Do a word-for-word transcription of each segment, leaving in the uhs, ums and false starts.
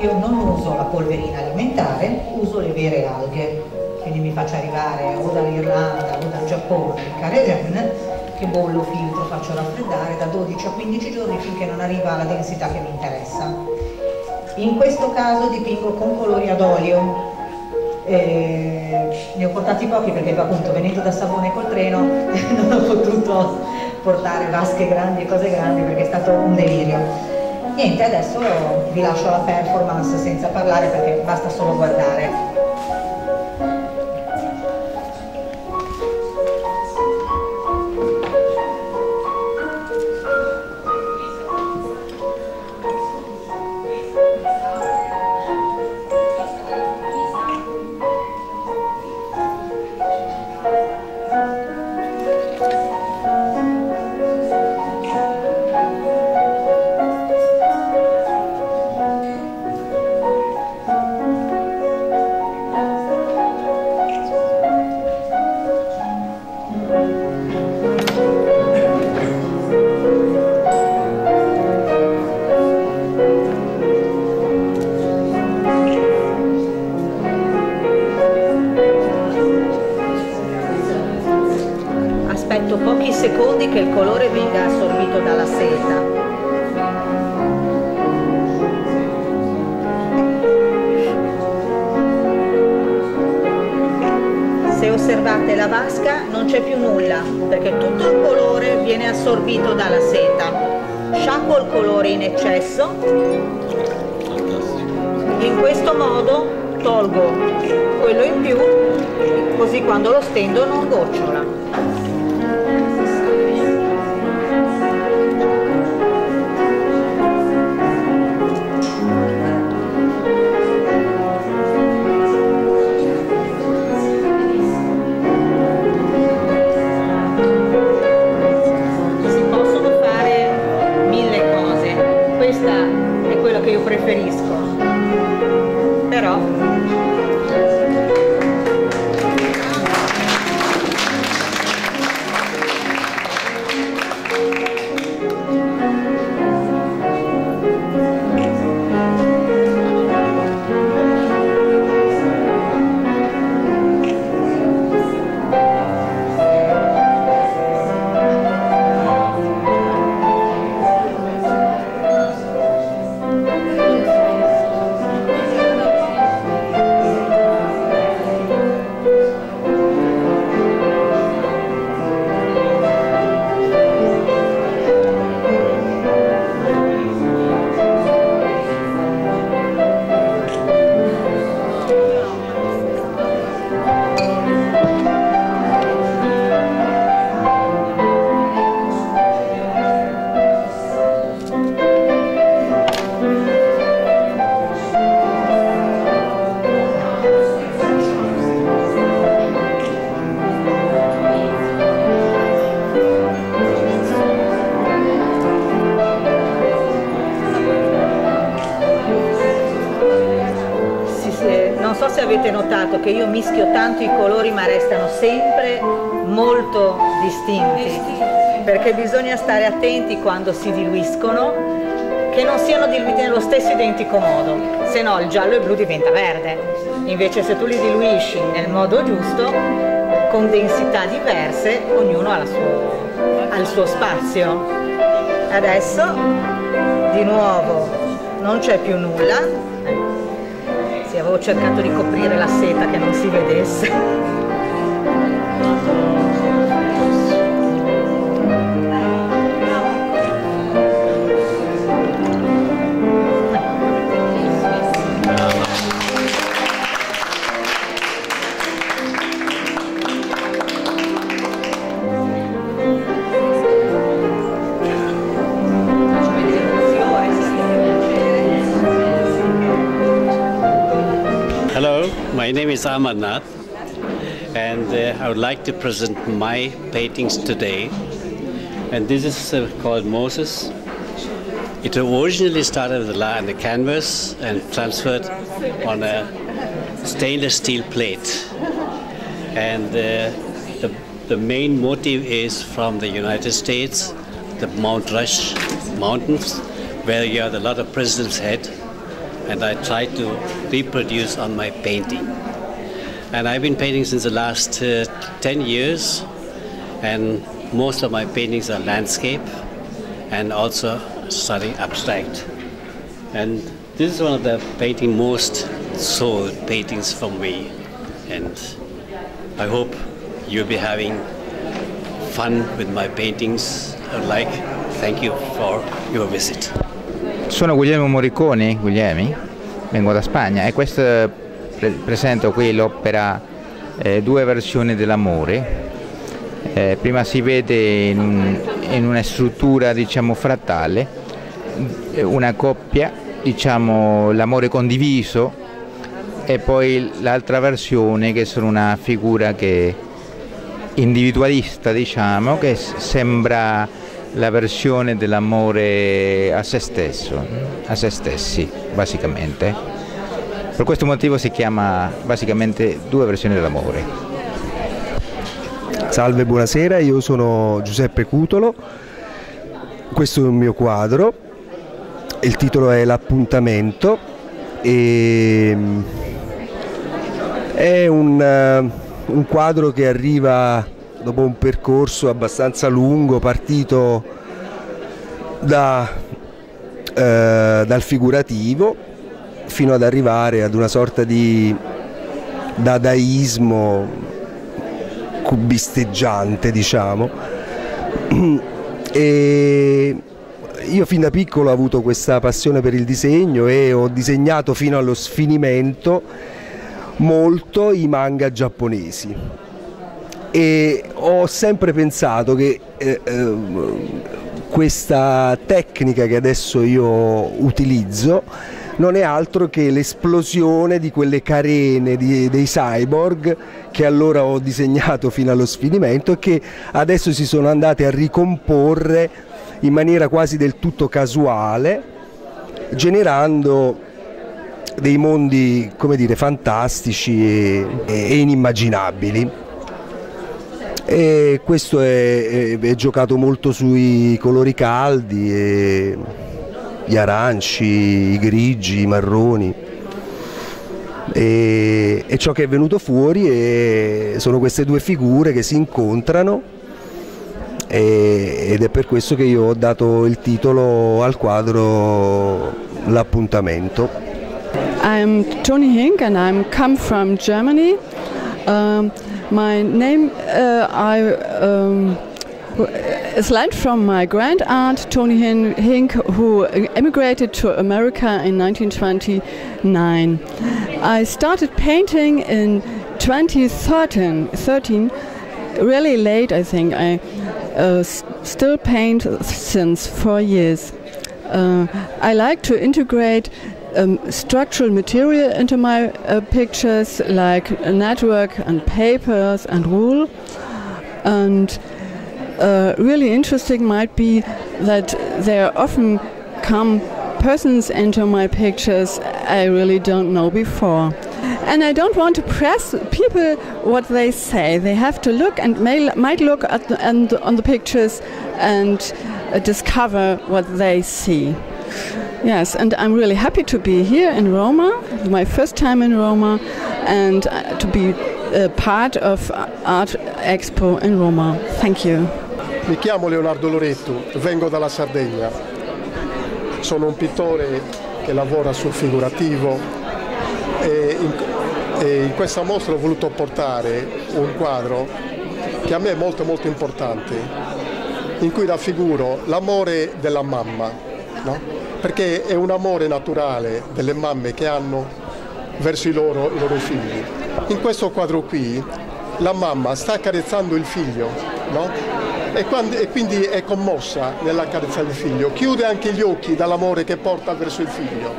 Io non uso la polverina alimentare, uso le vere alghe, quindi mi faccio arrivare o dall'Irlanda o dal Giappone il caregen, che bollo, filtro, faccio raffreddare da dodici a quindici giorni finché non arriva alla densità che mi interessa. In questo caso dipingo con colori ad olio, eh, ne ho portati pochi perché appunto venendo da Savone col treno non ho potuto portare vasche grandi e cose grandi perché è stato un delirio. Niente, adesso vi lascio alla performance senza parlare perché basta solo guardare. Che io mischio tanto i colori ma restano sempre molto distinti perché bisogna stare attenti quando si diluiscono che non siano diluiti nello stesso identico modo, se no il giallo e il blu diventa verde. Invece se tu li diluisci nel modo giusto con densità diverse, ognuno ha, la sua, ha il suo spazio. Adesso di nuovo non c'è più nulla. Avevo cercato di coprire la seta che non si vedesse. My name is Amar Nath, and uh, I would like to present my paintings today. And this is uh, called Moses. It originally started on the canvas and transferred on a stainless steel plate. And uh, the, the main motive is from the United States, the Mount Rush Mountains, where you have a lot of presidents' head. and I tried to reproduce on my painting. And I've been painting since the last uh, ten years, and most of my paintings are landscape and also studying abstract. And this is one of the painting most sold paintings from me, and I hope you'll be having fun with my paintings. I'd like thank you for your visit. Sono Guglielmo Morriconi, Guglielmi, vengo da Spagna e questo pre presento qui l'opera eh, Due versioni dell'amore. Eh, prima si vede in, un, in una struttura, diciamo, frattale, una coppia, diciamo, l'amore condiviso, e poi l'altra versione che sono una figura che individualista, diciamo, che sembra la versione dell'amore a se stesso, a se stessi basicamente. Per questo motivo si chiama basicamente Due versioni dell'amore. Salve, buonasera, io sono Giuseppe Cutolo, questo è un mio quadro, il titolo è L'appuntamento, e è un, un quadro che arriva dopo un percorso abbastanza lungo, partito da, eh, dal figurativo fino ad arrivare ad una sorta di dadaismo cubisteggiante, diciamo, e io fin da piccolo ho avuto questa passione per il disegno e ho disegnato fino allo sfinimento molto i manga giapponesi, e ho sempre pensato che eh, eh, questa tecnica che adesso io utilizzo non è altro che l'esplosione di quelle carene di, dei cyborg che allora ho disegnato fino allo sfinimento e che adesso si sono andate a ricomporre in maniera quasi del tutto casuale, generando dei mondi, come dire, fantastici e, e inimmaginabili. E questo è, è, è giocato molto sui colori caldi, e gli aranci, i grigi, i marroni, e, e ciò che è venuto fuori è, sono queste due figure che si incontrano, e, ed è per questo che io ho dato il titolo al quadro L'appuntamento. I'm Toni Hinck and I'm come from Germany. Um, my name uh, I um... It's lent from my grand aunt Toni Hinck, who emigrated to America in nineteen twenty-nine. I started painting in twenty thirteen, really late, I think. I uh, still paint since four years. Uh, I like to integrate um, structural material into my uh, pictures, like network and papers and wool. And Uh, really interesting might be that there often come persons into my pictures I really don't know before. And I don't want to press people what they say. They have to look and may, might look at the, and on the pictures and uh, discover what they see. Yes, and I'm really happy to be here in Roma, my first time in Roma, and to be a part of Art Expo in Roma. Thank you. Mi chiamo Leonardo Lorettu, vengo dalla Sardegna. Sono un pittore che lavora sul figurativo e in, e in questa mostra ho voluto portare un quadro che a me è molto molto importante, in cui raffiguro l'amore della mamma, no? Perché è un amore naturale delle mamme che hanno verso i loro, i loro figli. In questo quadro qui la mamma sta carezzando il figlio, no? E, quando, e quindi è commossa nell'accarezzare il figlio, chiude anche gli occhi dall'amore che porta verso il figlio.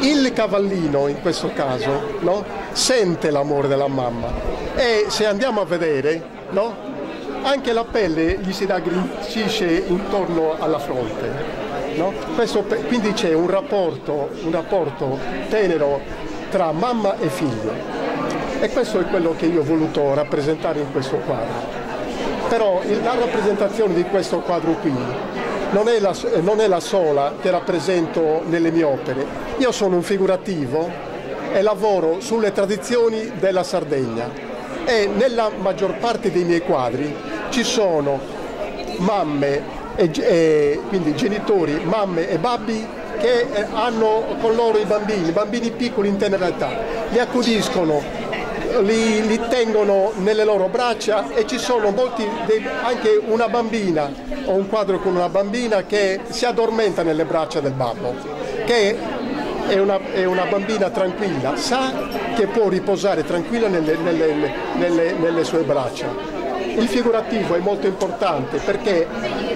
Il cavallino in questo caso, no? Sente l'amore della mamma, e se andiamo a vedere, no? Anche la pelle gli si raggrincisce intorno alla fronte, no? Questo, quindi c'è un rapporto, un rapporto tenero tra mamma e figlio, e questo è quello che io ho voluto rappresentare in questo quadro. Però la rappresentazione di questo quadro qui non è la, non è la sola che rappresento nelle mie opere. Io sono un figurativo e lavoro sulle tradizioni della Sardegna e nella maggior parte dei miei quadri ci sono mamme e, e quindi genitori, mamme e babbi che hanno con loro i bambini, bambini piccoli in tenera età, li accudiscono, li, li tengono nelle loro braccia e ci sono molti, dei, anche una bambina, ho un quadro con una bambina che si addormenta nelle braccia del babbo, che è una, è una bambina tranquilla, sa che può riposare tranquilla nelle, nelle, nelle, nelle sue braccia. Il figurativo è molto importante perché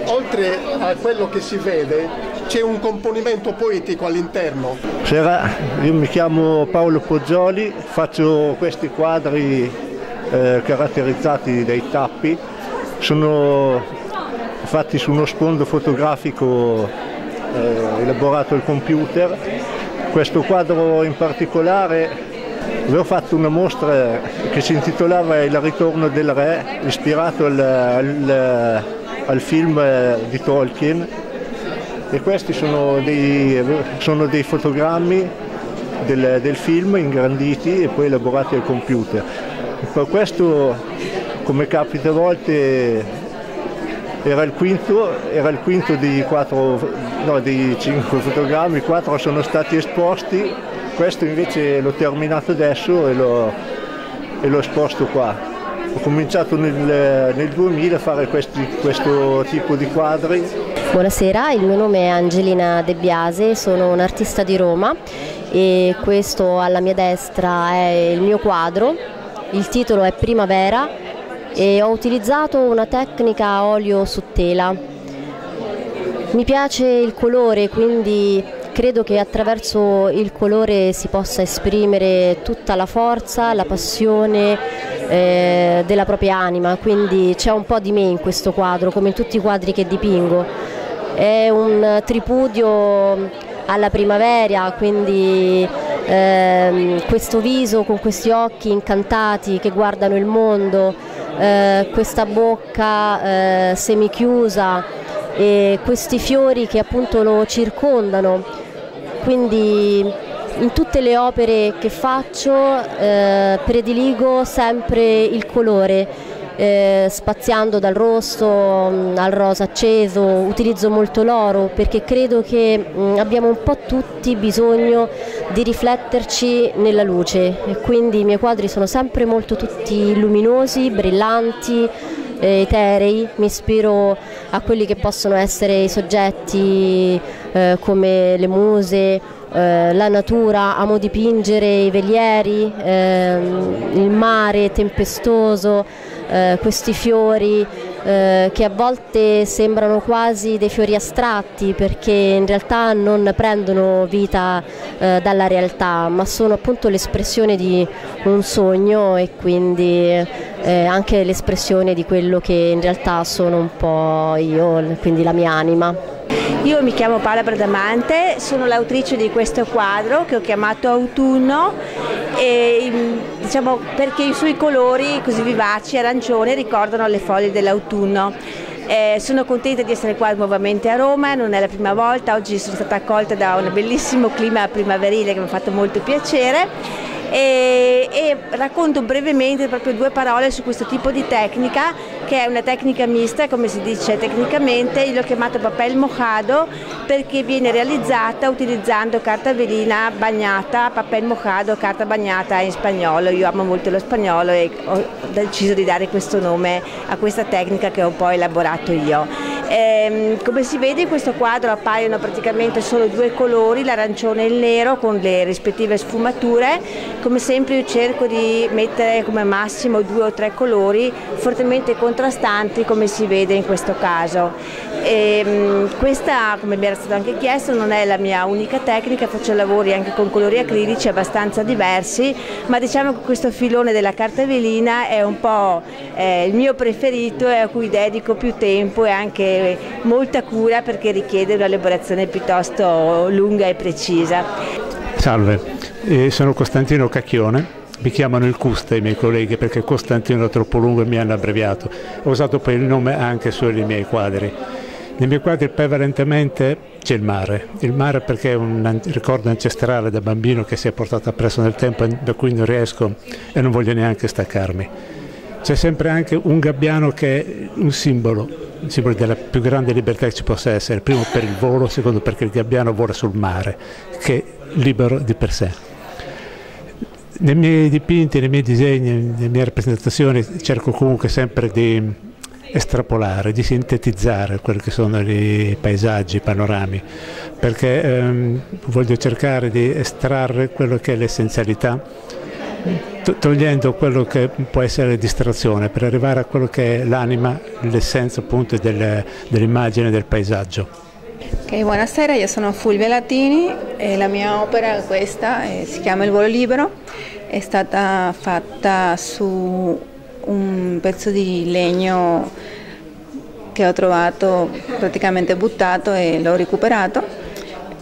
oltre a quello che si vede c'è un componimento poetico all'interno. Buonasera, io mi chiamo Paolo Poggioli, faccio questi quadri eh, caratterizzati dai tappi, sono fatti su uno sfondo fotografico eh, elaborato al computer. Questo quadro in particolare avevo fatto una mostra che si intitolava Il ritorno del re, ispirato al, al, al film di Tolkien, e questi sono dei, sono dei fotogrammi del, del film ingranditi e poi elaborati al computer. Per questo, come capita a volte, era il quinto, era il quinto dei, quattro, no, dei cinque fotogrammi, quattro sono stati esposti. Questo invece l'ho terminato adesso e l'ho esposto qua. Ho cominciato nel, nel duemila a fare questi, questo tipo di quadri. Buonasera, il mio nome è Angelina De Biase, sono un'artista di Roma e questo alla mia destra è il mio quadro, il titolo è Primavera e ho utilizzato una tecnica a olio su tela. Mi piace il colore, quindi credo che attraverso il colore si possa esprimere tutta la forza, la passione eh, della propria anima, quindi c'è un po' di me in questo quadro, come in tutti i quadri che dipingo. È un tripudio alla primavera, quindi eh, questo viso con questi occhi incantati che guardano il mondo, eh, questa bocca eh, semichiusa e questi fiori che appunto lo circondano. Quindi in tutte le opere che faccio eh, prediligo sempre il colore, eh, spaziando dal rosso al rosa acceso, utilizzo molto l'oro perché credo che mh, abbiamo un po' tutti bisogno di rifletterci nella luce e quindi i miei quadri sono sempre molto tutti luminosi, brillanti, eterei, mi ispiro a quelli che possono essere i soggetti eh, come le muse, eh, la natura, amo dipingere i velieri, eh, il mare tempestoso, eh, questi fiori eh, che a volte sembrano quasi dei fiori astratti perché in realtà non prendono vita eh, dalla realtà ma sono appunto l'espressione di un sogno e quindi Eh, anche l'espressione di quello che in realtà sono un po' io, quindi la mia anima. Io mi chiamo Paola Bradamante, sono l'autrice di questo quadro che ho chiamato Autunno e, diciamo, perché i suoi colori così vivaci, arancione, ricordano le foglie dell'autunno. Eh, sono contenta di essere qua nuovamente a Roma, non è la prima volta, oggi sono stata accolta da un bellissimo clima primaverile che mi ha fatto molto piacere. E, e racconto brevemente proprio due parole su questo tipo di tecnica che è una tecnica mista, come si dice tecnicamente. Io l'ho chiamato papel mojado perché viene realizzata utilizzando carta velina bagnata, papel mojado, carta bagnata in spagnolo. Io amo molto lo spagnolo e ho deciso di dare questo nome a questa tecnica che ho un po' elaborato io. Eh, come si vede in questo quadro appaiono praticamente solo due colori, l'arancione e il nero, con le rispettive sfumature. Come sempre io cerco di mettere come massimo due o tre colori fortemente contrastanti, come si vede in questo caso. E, questa, come mi era stato anche chiesto, non è la mia unica tecnica, faccio lavori anche con colori acrilici abbastanza diversi, ma diciamo che questo filone della carta velina è un po' eh, il mio preferito e a cui dedico più tempo e anche molta cura perché richiede un'elaborazione piuttosto lunga e precisa. Salve, eh, sono Costantino Cacchione, mi chiamano il Custa i miei colleghi perché Costantino è troppo lungo e mi hanno abbreviato. Ho usato poi il nome anche sui miei quadri. Nei miei quadri prevalentemente c'è il mare, il mare perché è un ricordo ancestrale da bambino che si è portato appresso nel tempo, da cui non riesco e non voglio neanche staccarmi. C'è sempre anche un gabbiano che è un simbolo, un simbolo della più grande libertà che ci possa essere, primo per il volo, secondo perché il gabbiano vola sul mare, che è libero di per sé. Nei miei dipinti, nei miei disegni, nelle mie rappresentazioni cerco comunque sempre di estrapolare, di sintetizzare quelli che sono i paesaggi, i panorami, perché ehm, voglio cercare di estrarre quello che è l'essenzialità, togliendo quello che può essere distrazione, per arrivare a quello che è l'anima, l'essenza appunto del, dell'immagine, del paesaggio. Okay, buonasera, io sono Fulvia Latini e la mia opera, questa, eh, si chiama Il volo libero, è stata fatta su un pezzo di legno che ho trovato praticamente buttato e l'ho recuperato,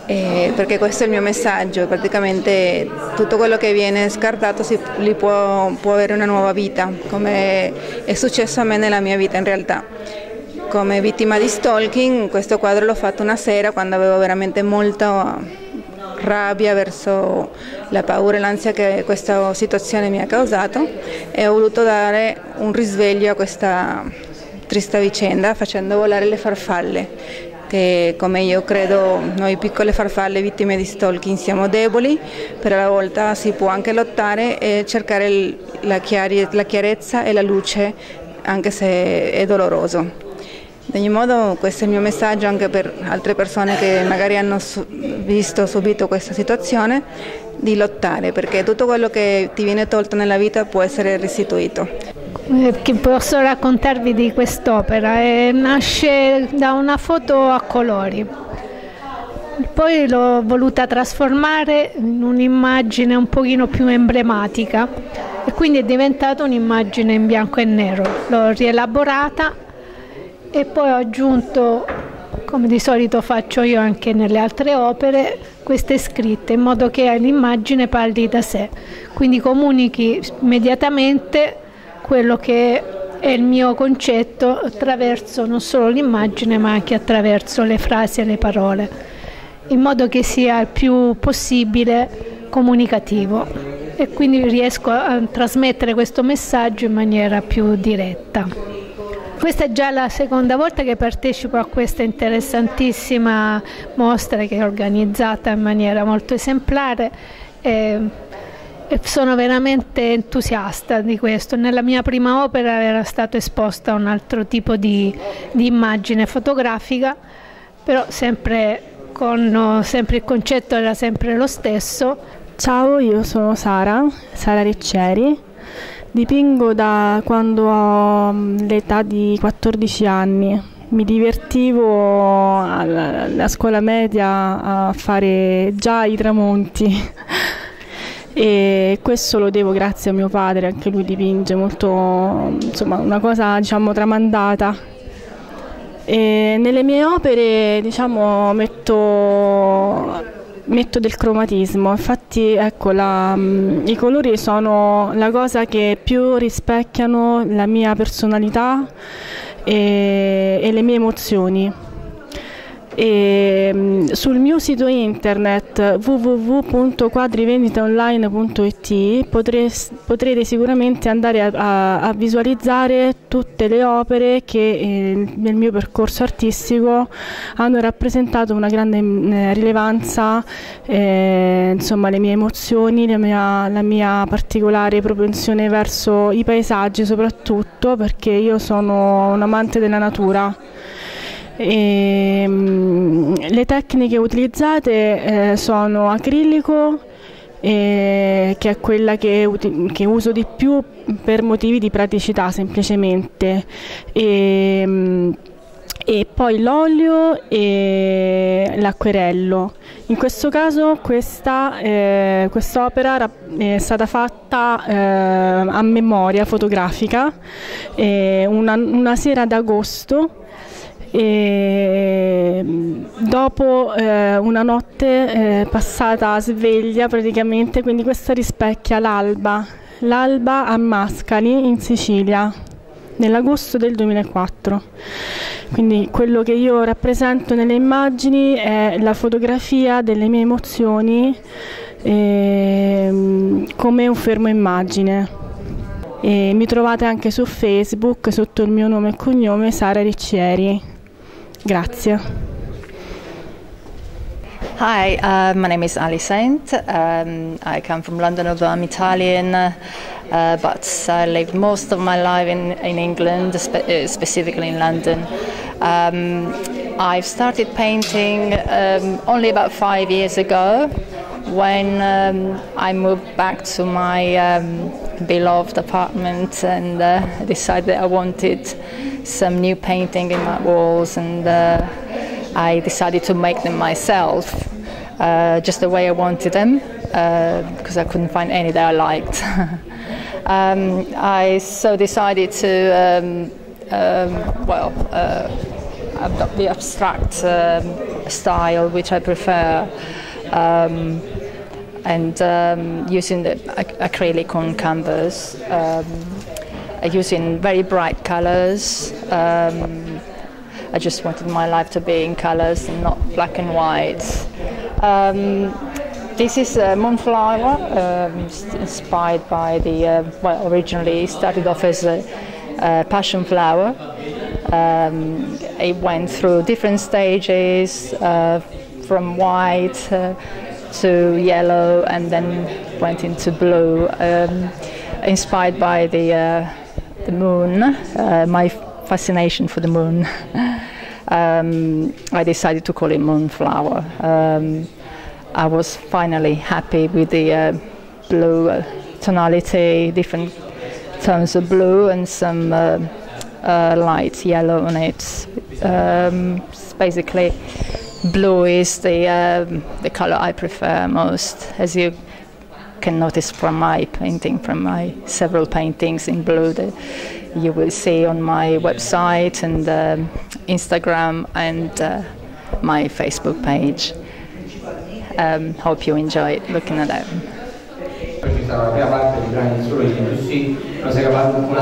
eh, perché questo è il mio messaggio, praticamente tutto quello che viene scartato si, li può, può avere una nuova vita, come è successo a me nella mia vita in realtà. Come vittima di stalking, questo quadro l'ho fatto una sera quando avevo veramente molta rabbia verso la paura e l'ansia che questa situazione mi ha causato, e ho voluto dare un risveglio a questa triste vicenda facendo volare le farfalle, che come io credo noi piccole farfalle vittime di stalking siamo deboli, però alla volta si può anche lottare e cercare la chiarezza e la luce anche se è doloroso. Ad ogni modo questo è il mio messaggio anche per altre persone che magari hanno visto o subito questa situazione, di lottare, perché tutto quello che ti viene tolto nella vita può essere restituito. Che posso raccontarvi di quest'opera? Eh, nasce da una foto a colori, poi l'ho voluta trasformare in un'immagine un pochino più emblematica e quindi è diventata un'immagine in bianco e nero, l'ho rielaborata e poi ho aggiunto, come di solito faccio io anche nelle altre opere, queste scritte, in modo che l'immagine parli da sé, quindi comunichi immediatamente quello che è il mio concetto attraverso non solo l'immagine ma anche attraverso le frasi e le parole, in modo che sia il più possibile comunicativo e quindi riesco a trasmettere questo messaggio in maniera più diretta. Questa è già la seconda volta che partecipo a questa interessantissima mostra che è organizzata in maniera molto esemplare e, e sono veramente entusiasta di questo. Nella mia prima opera era stato esposta un altro tipo di, di immagine fotografica, però sempre, con, sempre il concetto era sempre lo stesso. Ciao, io sono Sara, Sara Riccieri. Dipingo da quando ho l'età di quattordici anni, mi divertivo alla scuola media a fare già i tramonti e questo lo devo grazie a mio padre, anche lui dipinge molto, insomma una cosa diciamo tramandata. E nelle mie opere diciamo metto... metto del cromatismo, infatti ecco, la, i colori sono la cosa che più rispecchiano la mia personalità e, e le mie emozioni. E, sul mio sito internet w w w punto quadrivenditaonline punto i t potrete sicuramente andare a, a, a visualizzare tutte le opere che eh, nel mio percorso artistico hanno rappresentato una grande eh, rilevanza, eh, insomma le mie emozioni, la mia, la mia particolare propensione verso i paesaggi soprattutto, perché io sono un amante della natura. E, mh, le tecniche utilizzate eh, sono acrilico, eh, che è quella che, che uso di più per motivi di praticità semplicemente, e, mh, e poi l'olio e l'acquerello. In questo caso questa eh, quest'opera è stata fatta eh, a memoria fotografica eh, una, una sera d'agosto. E dopo eh, una notte eh, passata a sveglia praticamente, quindi questa rispecchia l'alba, l'alba a Mascali in Sicilia nell'agosto del duemilaquattro. Quindi quello che io rappresento nelle immagini è la fotografia delle mie emozioni eh, come un fermo immagine. E mi trovate anche su Facebook sotto il mio nome e cognome Sara Riccieri. Grazie. Hi, uh, my name is Alicent. Um, I come from London, although I'm Italian, uh, but I lived most of my life in, in England, spe specifically in London. Um, I've started painting um, only about five years ago when um, I moved back to my um, beloved apartment and uh, decided that I wanted some new painting in my walls and uh, I decided to make them myself, uh, just the way I wanted them, because uh, I couldn't find any that I liked. um, I so decided to, um, um, well, uh, adopt the abstract um, style which I prefer, um, and um, using the ac acrylic on canvas, um, using very bright colours. Um, I just wanted my life to be in colours and not black and white. Um, this is uh, Moonflower, um, inspired by the, uh, well, originally it started off as a, a passion flower. Um, it went through different stages, uh, from white uh, to yellow, and then went into blue, um, inspired by the, uh, the moon, uh, my fascination for the moon. Um, I decided to call it Moonflower. Um, I was finally happy with the uh, blue uh, tonality, different tones of blue and some uh, uh, light yellow on it. Um, basically, blue is the, um, the color I prefer most, as you can notice from my painting, from my several paintings in blue that you will see on my website and um, Instagram and uh, my Facebook page. Um, hope you enjoy looking at them. La prima parte di brani solo di Debussy, una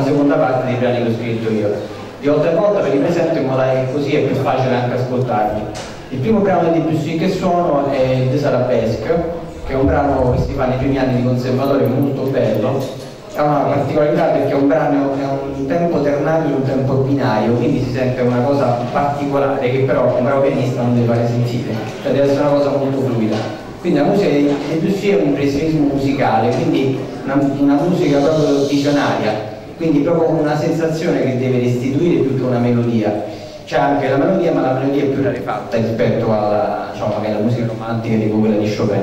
seconda parte di brani che ho scritto io. Di volta in volta ve li presento in modo che così è più facile anche ascoltarli. Il primo brano di Debussy che suono è di Sarabesque, che è un brano che si fa nei primi anni di conservatorio, molto bello. Ha una particolarità perché è un brano, è un tempo ternario e un tempo binario, quindi si sente una cosa particolare che però un bravo pianista non deve fare sentire, cioè deve essere una cosa molto fluida. Quindi la musica di Debussy è un impressionismo musicale, quindi una, una musica proprio visionaria, quindi proprio una sensazione che deve restituire più che una melodia. C'è anche la melodia, ma la melodia è più rarefatta rispetto alla, diciamo, alla musica romantica tipo quella di Chopin.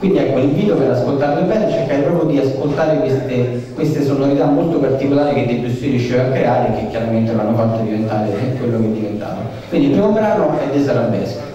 Quindi ecco, l'invito per ascoltarlo bene, cercare proprio di ascoltare queste, queste sonorità molto particolari che Debussy riusciva a creare e che chiaramente l'hanno fatto diventare quello che diventava. Quindi il primo brano è di Sarabesque.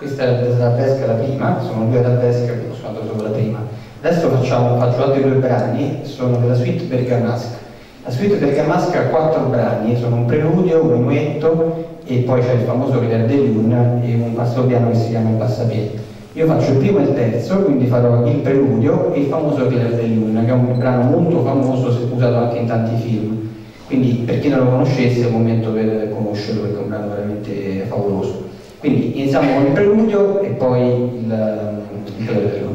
Questa è l'Arabesque, la prima, sono due Arabesque che sono andato sopra la prima. Adesso facciamo, faccio altri due brani, sono della suite bergamasca. La suite bergamasca ha quattro brani, sono un preludio, un minuetto e poi c'è il famoso River de Lune e un basso piano che si chiama il Passapiede. Io faccio il primo e il terzo, quindi farò il preludio e il famoso River de Lune, che è un brano molto famoso, usato anche in tanti film. Quindi per chi non lo conoscesse è il momento per conoscerlo, perché è un brano veramente favoloso. Quindi iniziamo con il preludio e poi il, il preludio.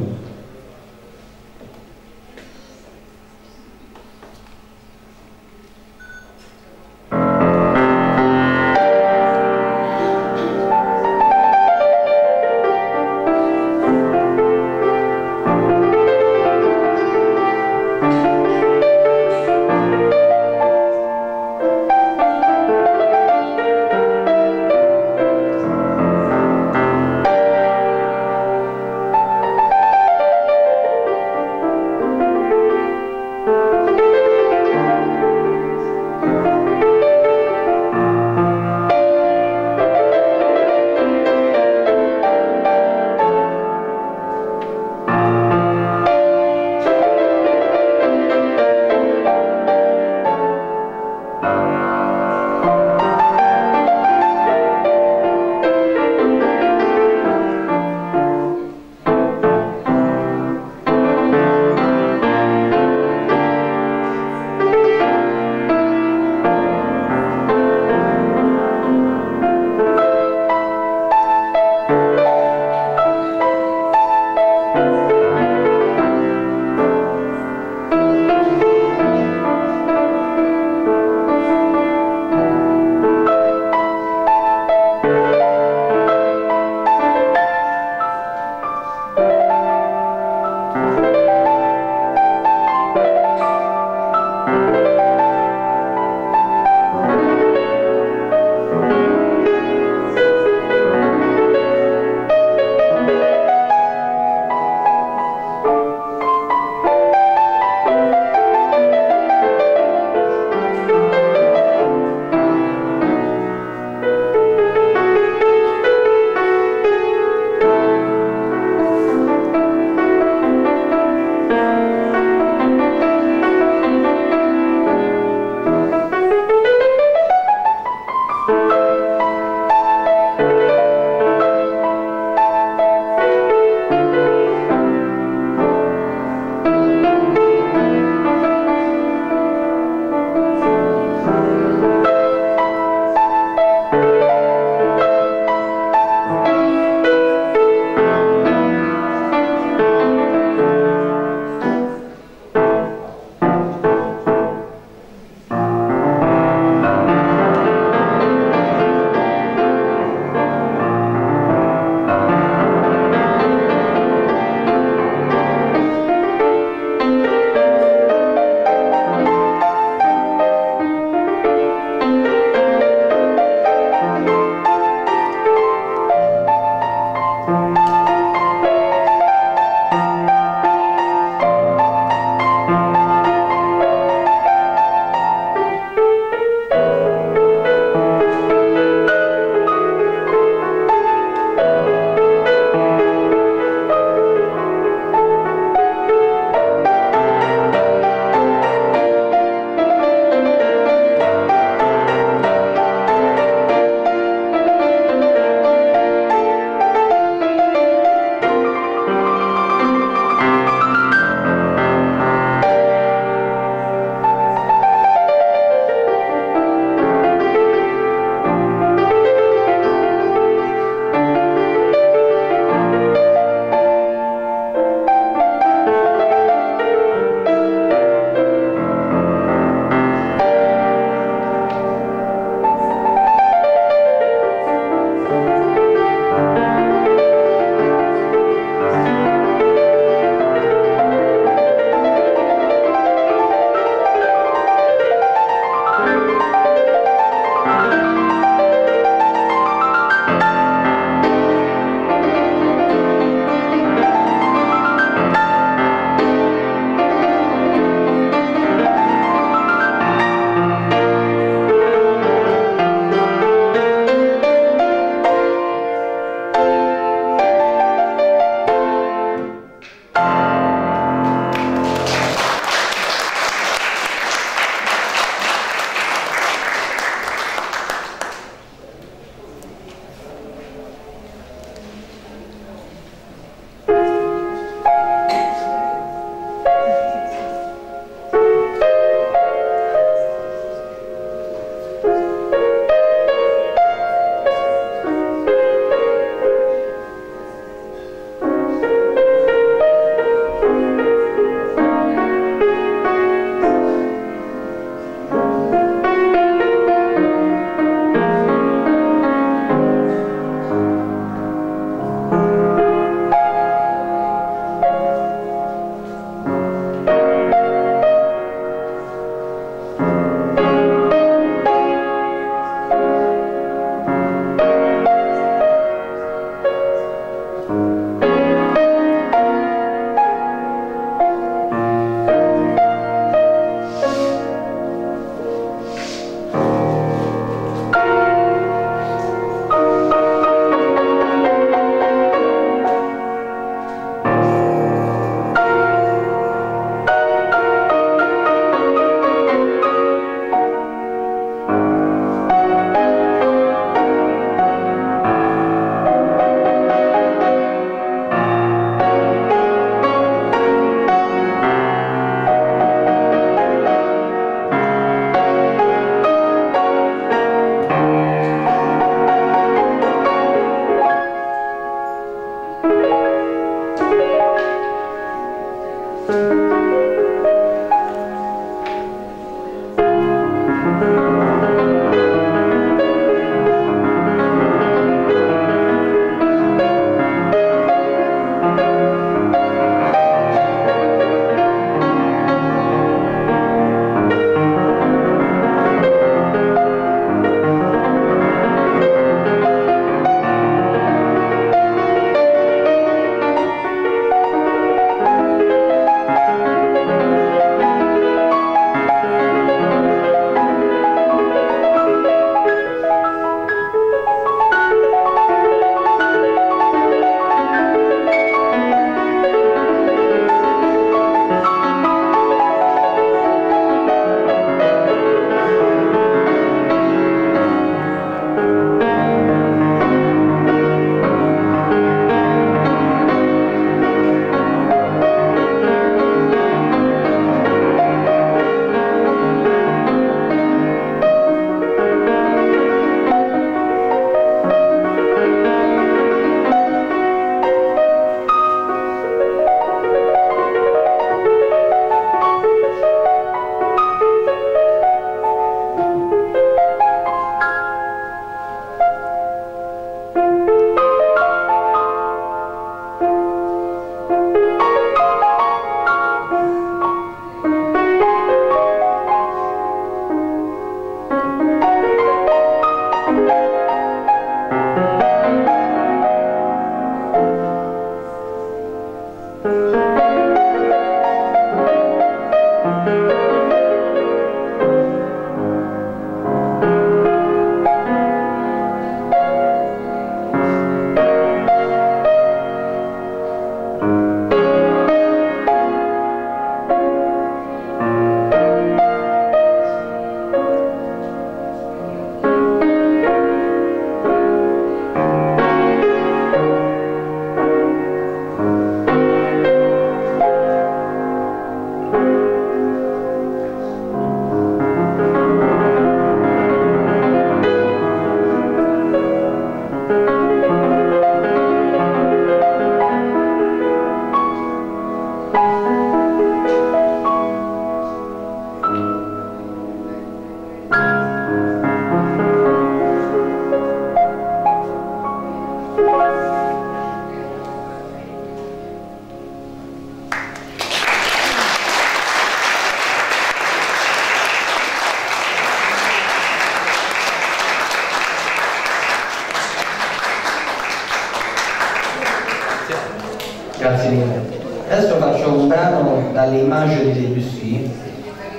Grazie mille. Adesso faccio un brano dalle immagini di Debussy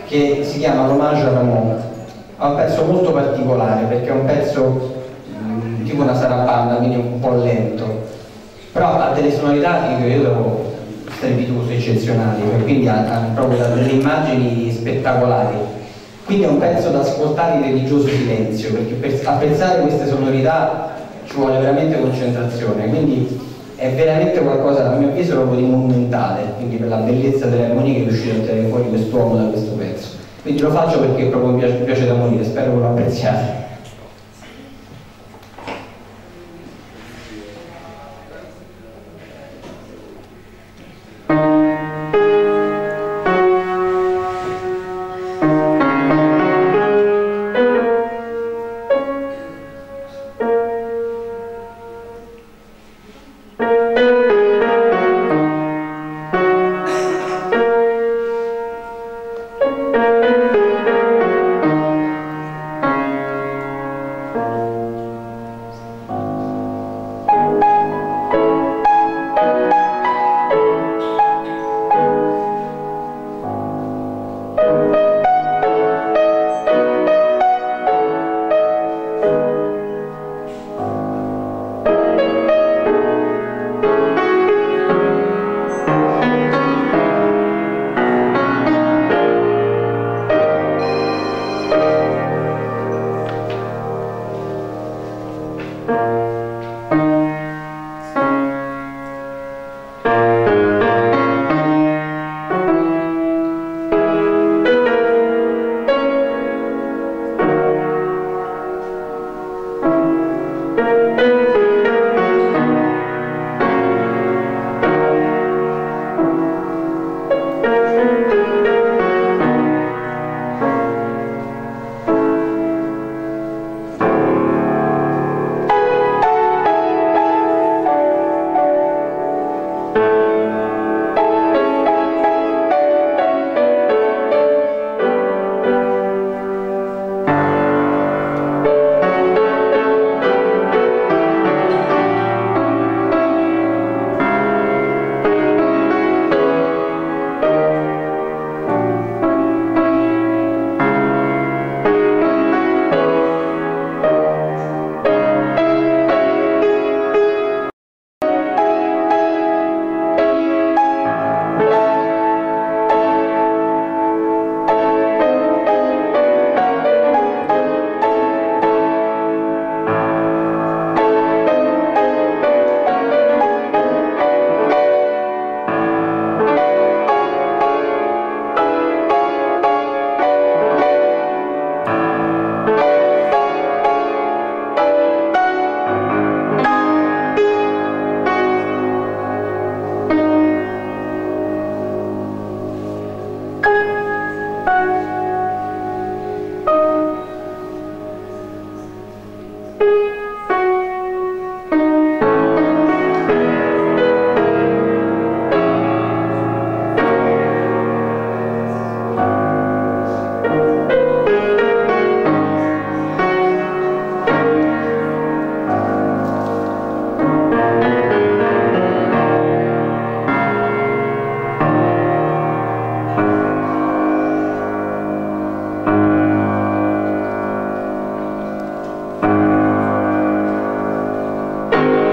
che si chiama L'omaggio a Ramon. È un pezzo molto particolare perché è un pezzo mh, tipo una sarabanda, quindi un po' lento, però ha delle sonorità che io trovo strepitose, eccezionali, e quindi ha, ha proprio delle immagini spettacolari. Quindi è un pezzo da ascoltare in religioso silenzio, perché per apprezzare queste sonorità ci vuole veramente concentrazione, quindi è veramente qualcosa, a mio avviso, proprio di monumentale, quindi per la bellezza delle armonie che è riuscito a tirare fuori quest'uomo da questo pezzo. Quindi lo faccio perché proprio mi piace, mi piace da morire, spero che lo apprezziate. Thank you.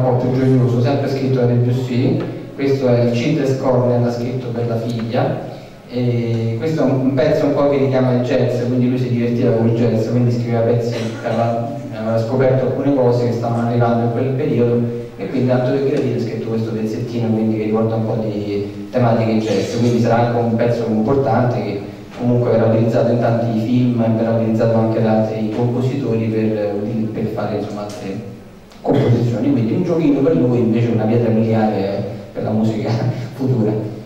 molto ingegnoso, sempre scritto da Debussy. Questo è il Cinder's Corner, l'ha scritto per la figlia. E questo è un pezzo un po' che richiama il jazz, quindi lui si divertiva con il jazz, quindi scriveva pezzi, aveva scoperto alcune cose che stavano arrivando in quel periodo e quindi autobiografia ha scritto questo pezzettino, quindi che ricorda un po' di tematiche jazz, quindi sarà anche un pezzo importante che comunque verrà utilizzato in tanti film e verrà utilizzato anche da altri compositori per, per fare insomma altre composizioni, quindi un giochino per lui, invece una pietra miliare per la musica futura.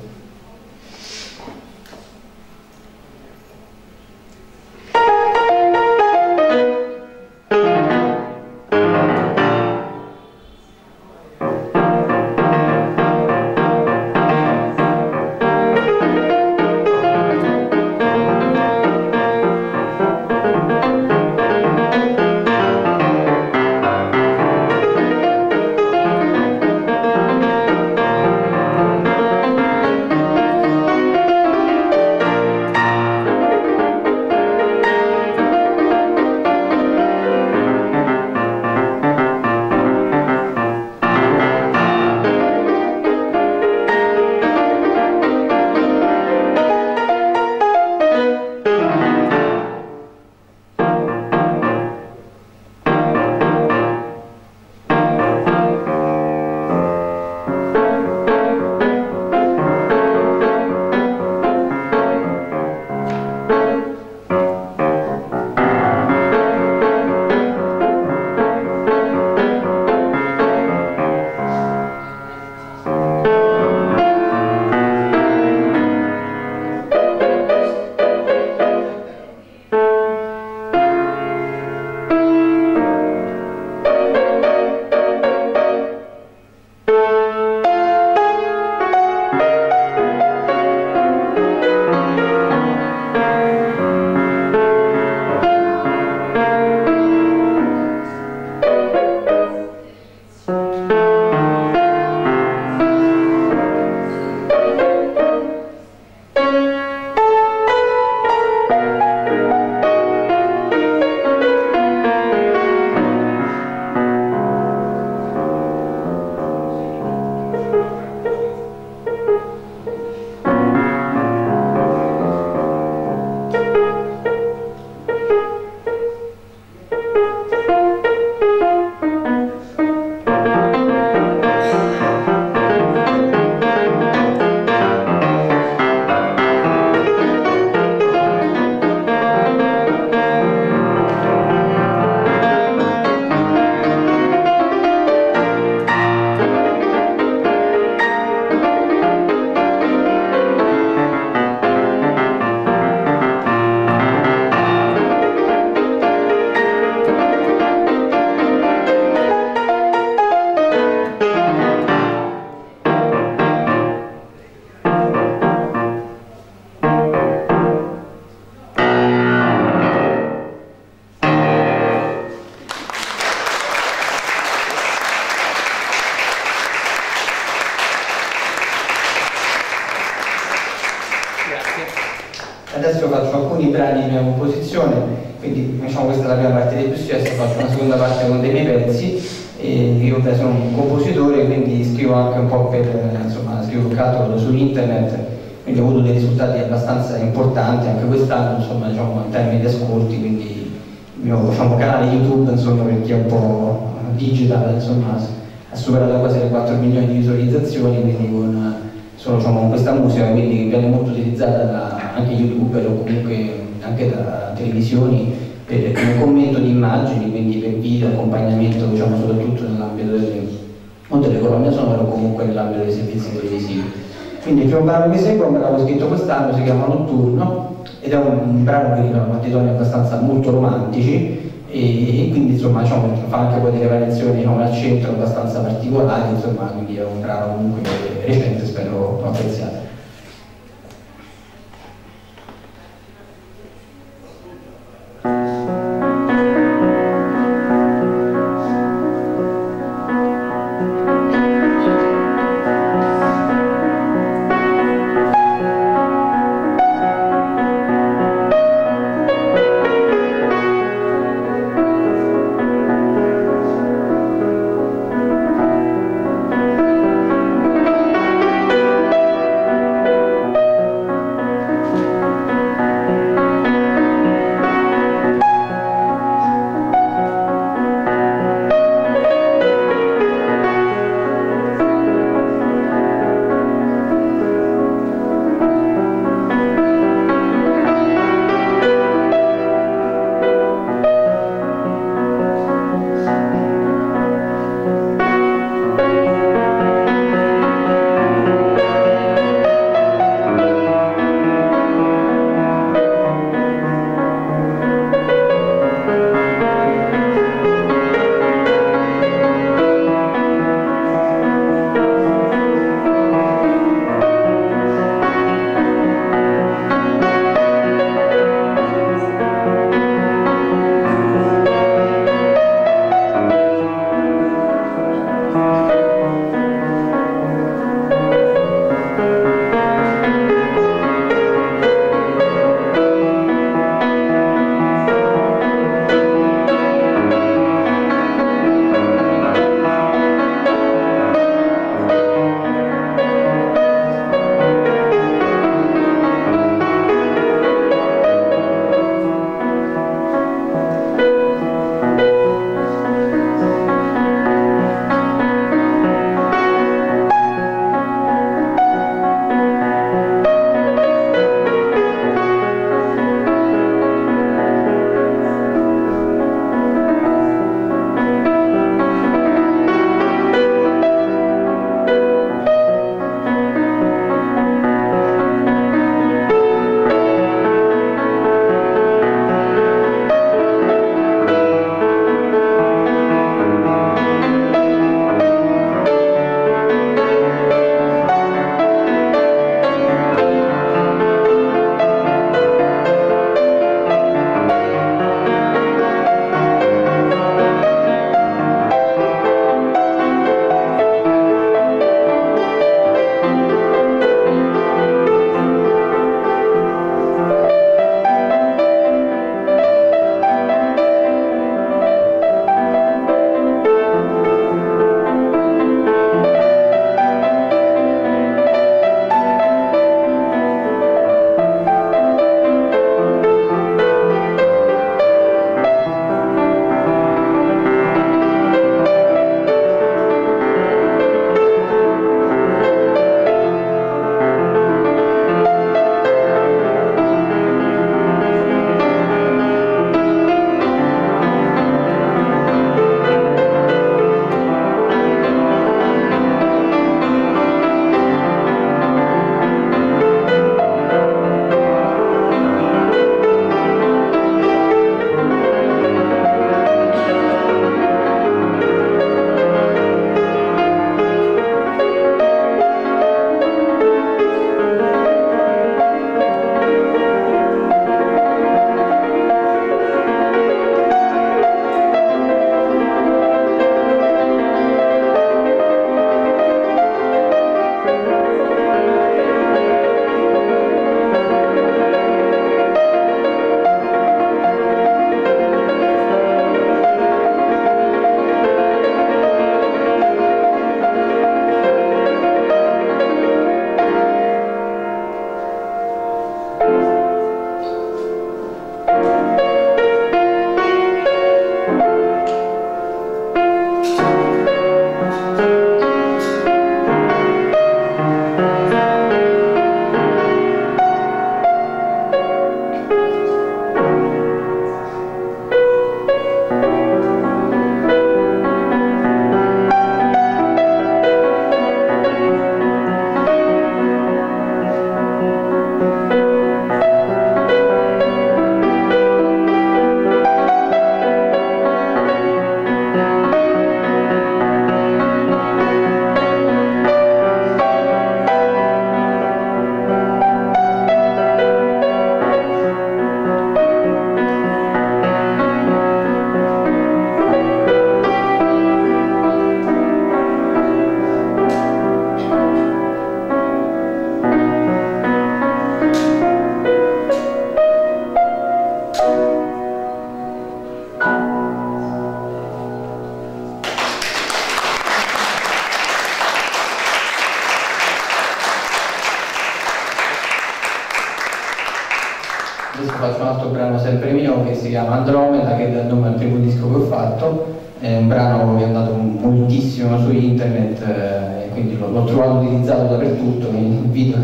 fatto un brano sempre mio che si chiama Andromeda, che dà il nome al primo disco che ho fatto. È un brano che è andato moltissimo su internet eh, e quindi l'ho trovato utilizzato dappertutto, mi invito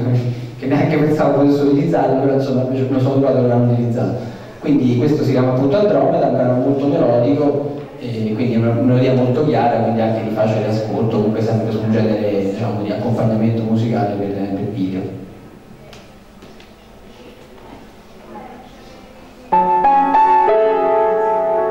che neanche pensavo potesse utilizzarlo, però insomma me lo sono trovato e l'hanno utilizzato. Quindi questo si chiama appunto Andromeda, è un brano molto melodico e quindi è una melodia molto chiara, quindi anche di facile ascolto, comunque sempre su un genere, diciamo, di accompagnamento musicale per, per video. Thank you.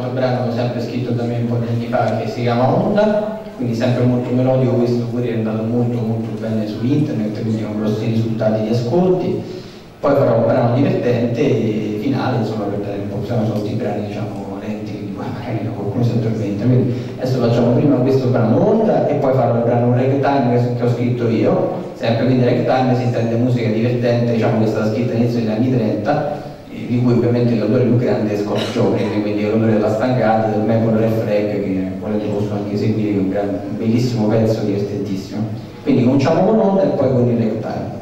fatto un brano sempre scritto da me un po' di anni fa che si chiama Onda, quindi sempre molto melodico. Questo pure è andato molto molto bene su internet, quindi con grossi risultati di ascolti. Poi farò un brano divertente e finale, insomma, per dare un po', sono tutti i brani diciamo lenti, quindi poi magari qualcuno si addormenta. Quindi adesso facciamo prima questo brano Onda e poi farò un brano ragtime che ho scritto io. Sempre quindi ragtime si intende musica divertente, diciamo, che è stata scritta all'inizio degli anni trenta, di cui ovviamente l'autore più grande è Scott Joplin, quindi l'autore della stancata, del Maple Refreg, che volete posso anche seguire, un, gran, un bellissimo pezzo divertentissimo. Quindi cominciamo con Onda e poi con il ragtime.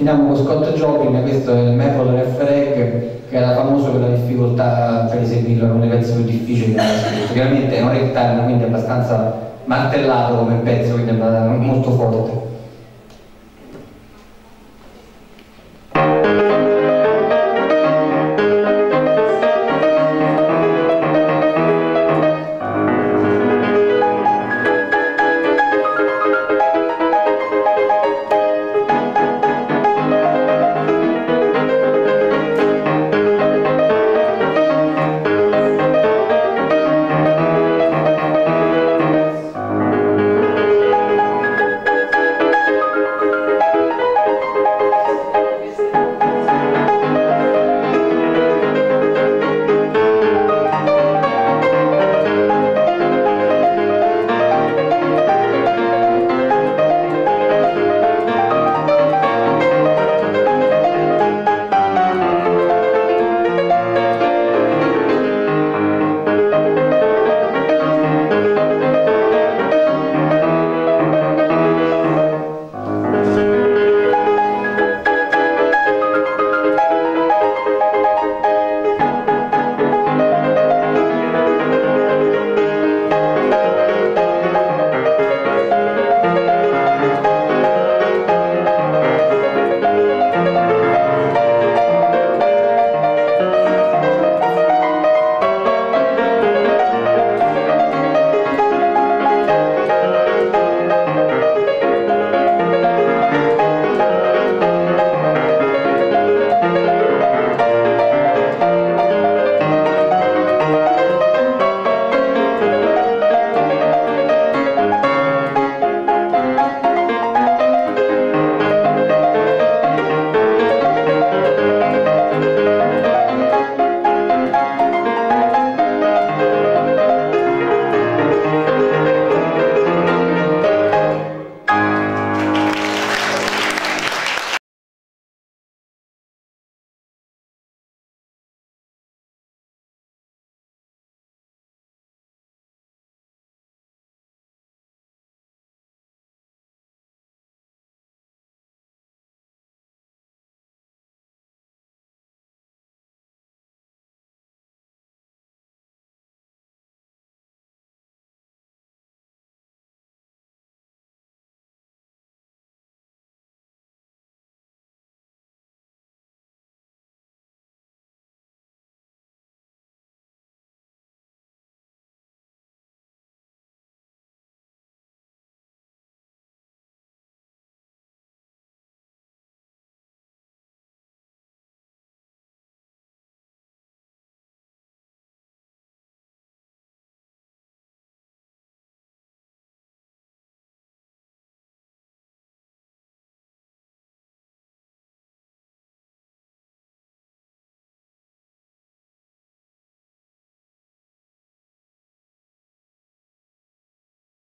finiamo con Scott Joplin, questo è il metodo dell'F R E C, che era famoso per la difficoltà per eseguirlo, era uno dei pezzi più difficili che era scritto. Chiaramente è un rettangolo, quindi è abbastanza martellato come pezzo, quindi è molto forte.